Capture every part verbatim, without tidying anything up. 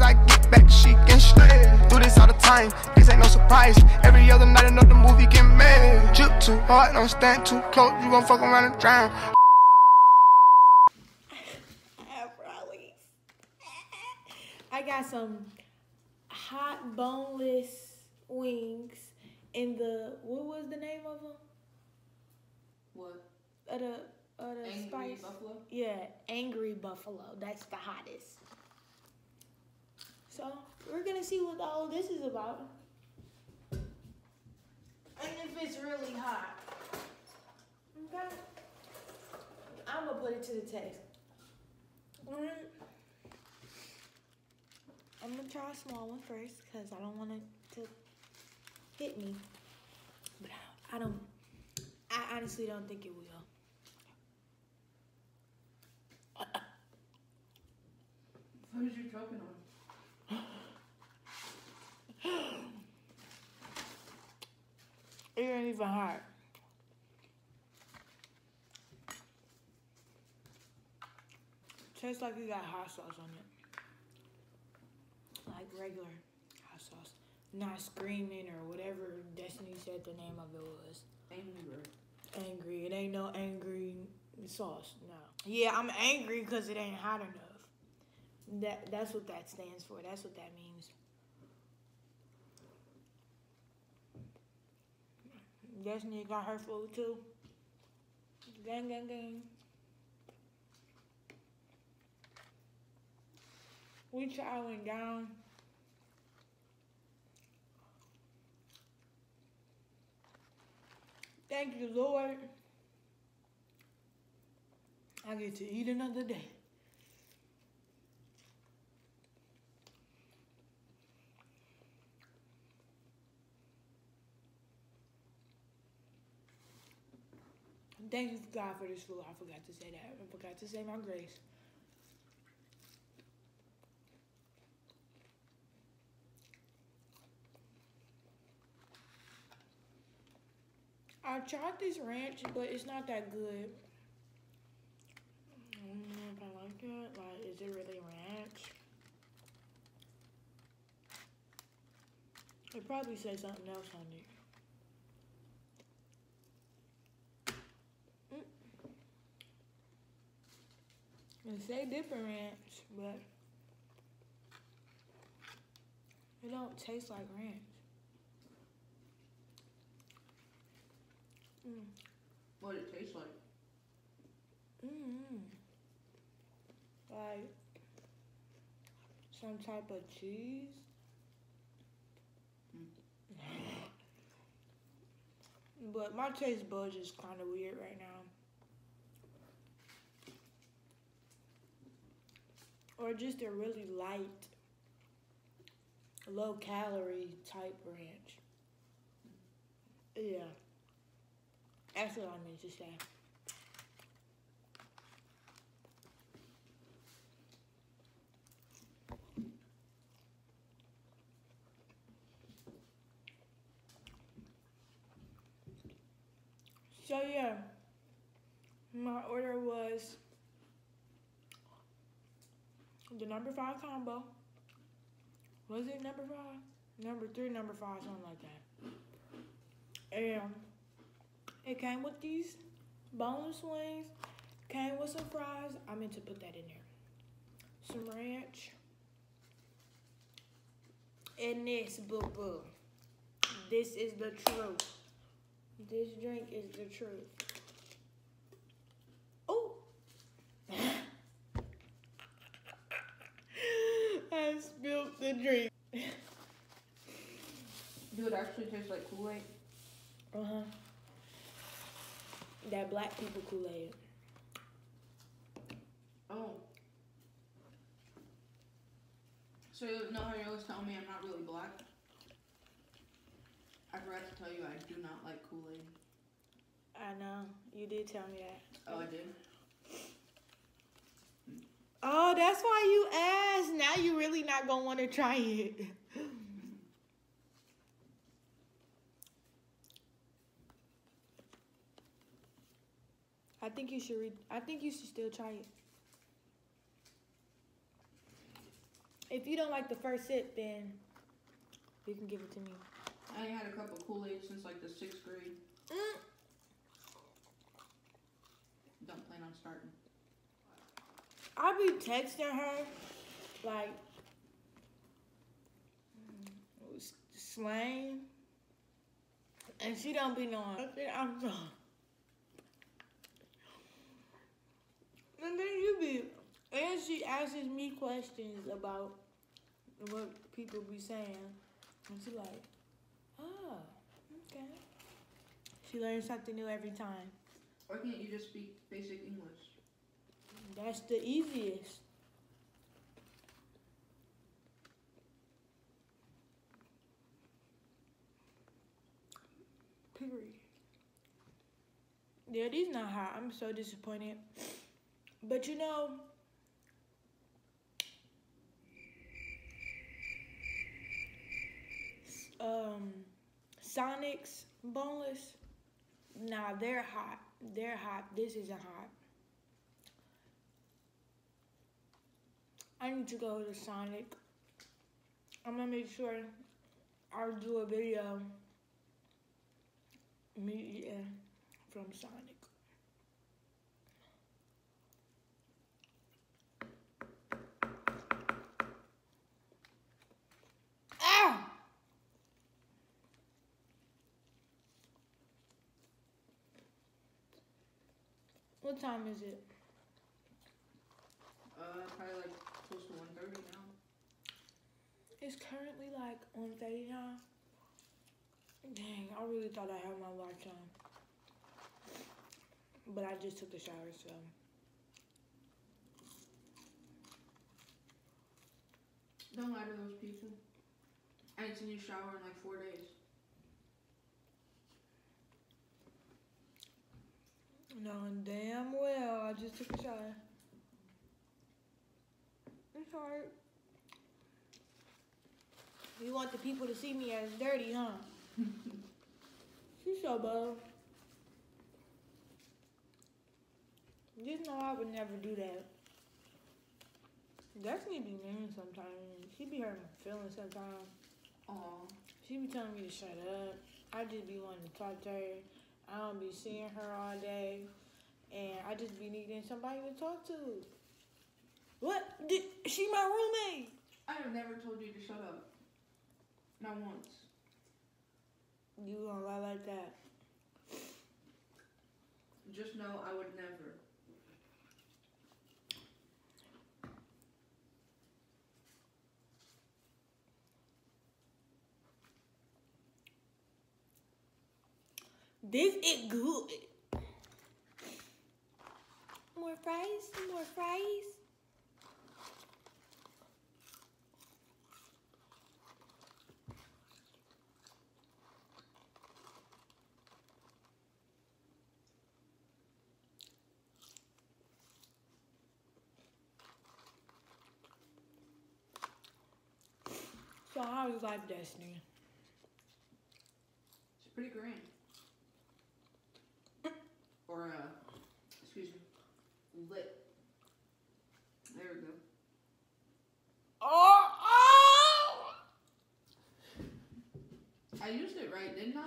as I get back, she can slay. Do this all the time, this ain't no surprise. Every other night another movie get made. Drip too hard, don't stand too close, you gon' fuck around and drown. I got some hot boneless wings in the, what was the name of them? What? Of the, of the Angry spice. Buffalo? Yeah, Angry Buffalo. That's the hottest. So, we're going to see what all this is about. And if it's really hot. Okay. I'm going to put it to the test. Mm. I'm going to try a small one first because I don't want it to hit me. But I don't, I honestly don't think it will. What is you choking on? It ain't even hard. Tastes like you got hot sauce on it. Like regular hot sauce, not screaming or whatever Destiny said the name of it was. Angry. Angry. It ain't no angry sauce, no. Yeah, I'm angry because it ain't hot enough. That That's what that stands for. That's what that means. Destiny got her food too. Gang, gang, gang. We chowing down. Thank you, Lord. I get to eat another day. Thank you, God, for this food. I forgot to say that. I forgot to say my grace. I tried this ranch, but it's not that good. I don't know if I like it. Like, is it really ranch? It probably says something else on it. Mm. It say different ranch, but it don't taste like ranch. Mm. What it tastes like? Mm-hmm. Like some type of cheese. Mm. But my taste buds is kind of weird right now. Or just a really light, low calorie type ranch. Yeah. That's what I meant to say. So yeah, my order was the number five combo. Was it number five? Number three, number five, something like that. And it came with these boneless wings, came with some fries. I meant to put that in there. Some ranch. And this, boo-boo. This is the truth. This drink is the truth. Oh! I spilled the drink. Do it actually taste like Kool-Aid? Uh-huh. That black people Kool-Aid. Oh. So no, you always tell me I'm not really black. I forgot to tell you I do not like Kool-Aid. I know. You did tell me that. Oh, I did? Oh, that's why you asked. Now you really not going to want to try it. I think you should read. I think you should still try it. if you don't like the first sip, then you can give it to me. I ain't had a cup of Kool-Aid since like the sixth grade. Mm. Don't plan on starting. I'll be texting her, like, slang, and she don't be knowing. I'm sorry. And then you be, and she asks me questions about what people be saying, and she like, oh, okay. She learns something new every time. Why can't you just speak basic English? That's the easiest. Period. Yeah, these not hot. I'm so disappointed. But you know, um, Sonic's boneless. Nah, they're hot. They're hot. This isn't hot. I need to go to Sonic. I'm gonna make sure I'll do a video me eating from Sonic. Ah! What time is it? Uh, probably like close to one thirty now. It's currently like one thirty now. Dang, I really thought I had my watch on. But I just took a shower, so. Don't lie to those people. I ain't seen you shower in like four days. No, damn well, I just took a shower. It's hard. You want the people to see me as dirty, huh? She's so bold. Just know I would never do that. Destiny be mean sometimes. She be hurting my feelings sometimes. Aw. She be telling me to shut up. I just be wanting to talk to her. I don't be seeing her all day. And I just be needing somebody to talk to. What? Did, she my roommate. I have never told you to shut up. Not once. You gonna lie like that? Just know I would never. This is good. More fries, more fries. So how is life, Destiny? It's pretty grand. Or, uh, excuse me, lit. There we go. Oh! Oh! I used it right, didn't I?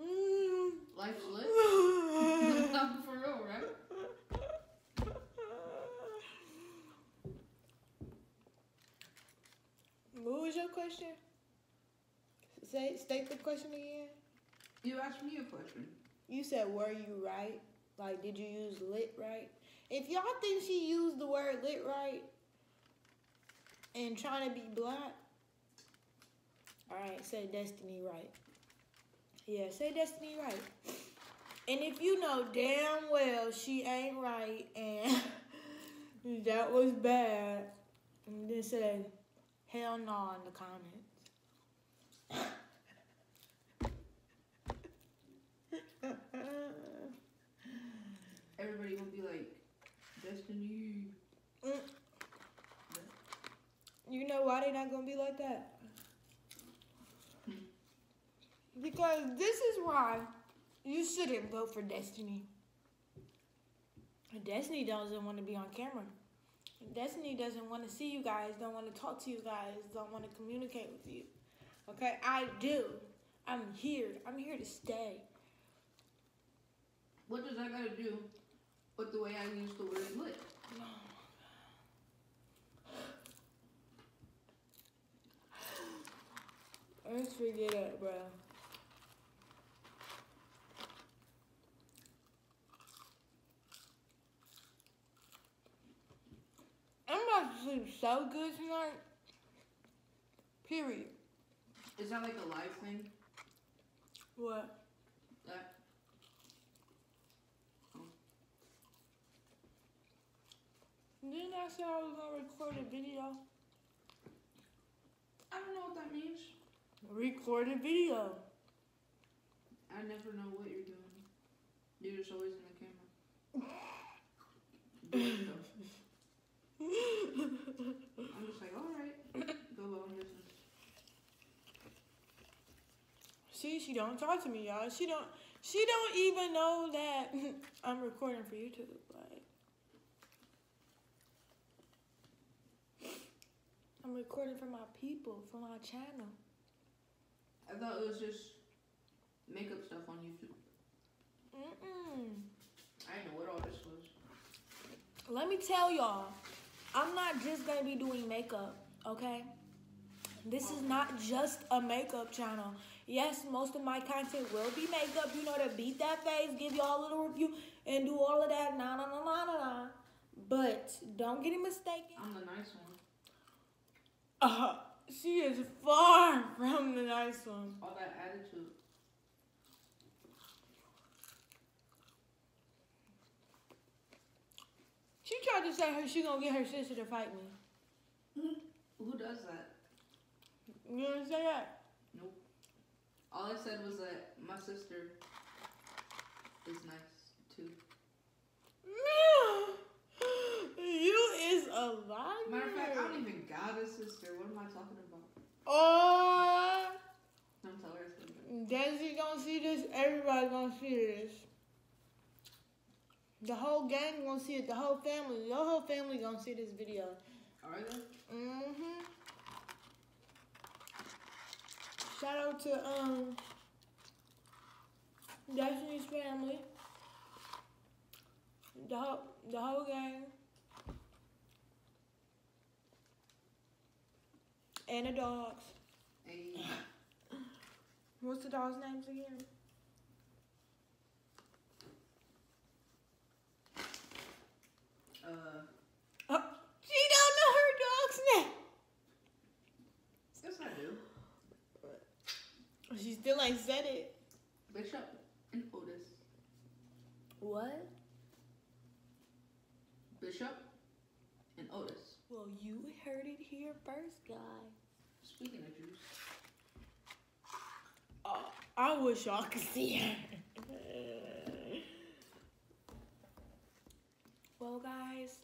Mm. Life's lit. For real, right? What was your question? Say, state the question again. You asked me a question. You said, were you right? Like, did you use lit right? If y'all think she used the word lit right and trying to be blunt, all right, say Destiny right. Yeah, say Destiny right. And if you know damn well she ain't right and that was bad, then say, hell no in the comments. Everybody gonna be like, Destiny. Mm. You know why they not gonna be like that? Because this is why you shouldn't vote for Destiny. Destiny doesn't want to be on camera. Destiny doesn't want to see you guys, don't want to talk to you guys, don't want to communicate with you. Okay, I do. I'm here. I'm here to stay. What does that got to do with the way I used to wear it? Oh, let's forget it, bro. I'm about to sleep so good tonight. Period. Is that like a live thing? What? That? Oh. Didn't I say I was gonna record a video? I don't know what that means. Record a video. I never know what you're doing. You're just always in the camera. I'm just like, alright. Go long distance. See, she don't talk to me, y'all. She don't she don't even know that I'm recording for YouTube, like. I'm recording for my people, for my channel. I thought it was just makeup stuff on YouTube. Mm-mm. I didn't know what all this was. Let me tell y'all, I'm not just gonna be doing makeup, okay? This is not just a makeup channel. Yes, most of my content will be makeup, you know, to beat that face, give y'all a little review, and do all of that, nah, nah, nah, nah, nah, nah. But don't get it mistaken. I'm the nice one. Uh, she is far from the nice one. All that attitude. She tried to say her she gonna get her sister to fight me. Who does that? You didn't say that? Nope. All I said was that my sister is nice too. No! You is a liar. Matter of fact, I don't even got a sister. What am I talking about? Oh! Uh, don't tell her something. Desi gonna see this. Everybody gonna see this. The whole gang gonna see it. The whole family. Your whole family gonna see this video. Alright then? Mm-hmm. Shout out to um Destiny's family, the whole, the whole gang, and the dogs. Hey. What's the dogs' names again? Uh. Oh, she don't know her dog's name. Yes, I do. She still ain't said it. Bishop and Otis. What? Bishop and Otis. Well, you heard it here first, guys. Speaking of juice. Oh, I wish y'all could see her. Well, guys,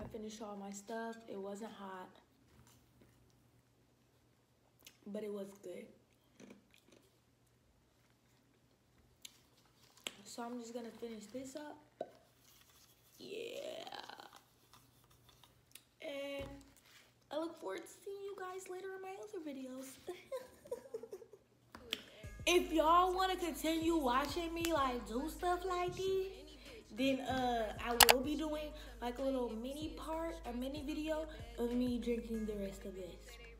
I finished all my stuff. It wasn't hot. But it was good. So I'm just gonna finish this up. Yeah. And I look forward to seeing you guys later in my other videos. If y'all wanna continue watching me like do stuff like this, then uh, I will be doing like a little mini part, a mini video of me drinking the rest of this.